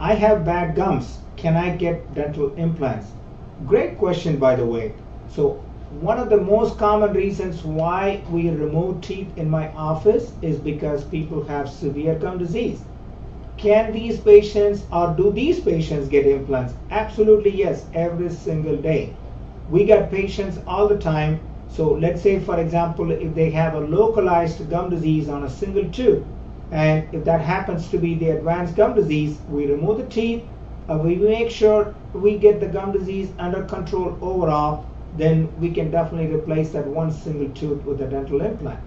I have bad gums. Can I get dental implants? Great question, by the way. So one of the most common reasons why we remove teeth in my office is because people have severe gum disease. Can these patients or do these patients get implants? Absolutely yes, every single day. We get patients all the time. So let's say, for example, if they have a localized gum disease on a single tooth, and if that happens to be the advanced gum disease, we remove the teeth, we make sure we get the gum disease under control overall, then we can definitely replace that one single tooth with a dental implant.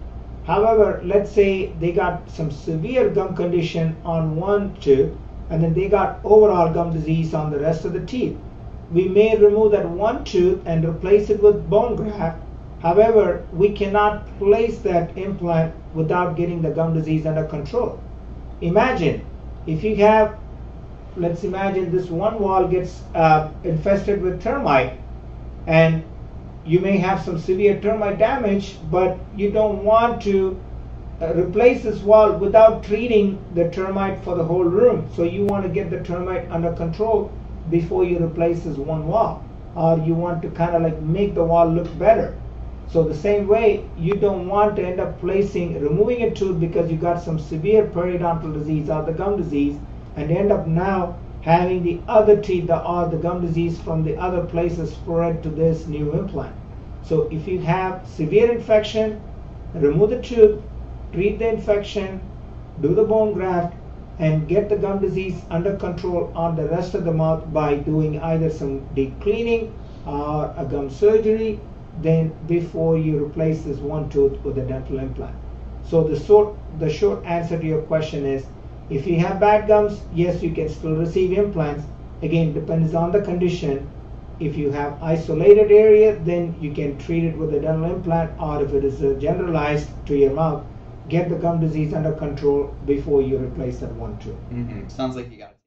However, let's say they got some severe gum condition on one tooth, and then they got overall gum disease on the rest of the teeth. We may remove that one tooth and replace it with bone graft. However, we cannot place that implant without getting the gum disease under control. Imagine if you have, let's imagine this one wall gets infested with termite, and you may have some severe termite damage, but you don't want to replace this wall without treating the termite for the whole room. So you want to get the termite under control before you replace this one wall, or you want to kind of like make the wall look better. So the same way, you don't want to end up removing a tooth because you got some severe periodontal disease or the gum disease, and end up now having the other teeth or the gum disease from the other places spread to this new implant. So if you have severe infection, remove the tooth, treat the infection, do the bone graft, and get the gum disease under control on the rest of the mouth by doing either some deep cleaning or a gum surgery, then before you replace this one tooth with a dental implant. So the short answer to your question is, if you have bad gums, yes, you can still receive implants. Again, depends on the condition. If you have isolated area, then you can treat it with a dental implant, or if it is generalized to your mouth, get the gum disease under control before you replace that one tooth. Sounds like you got it.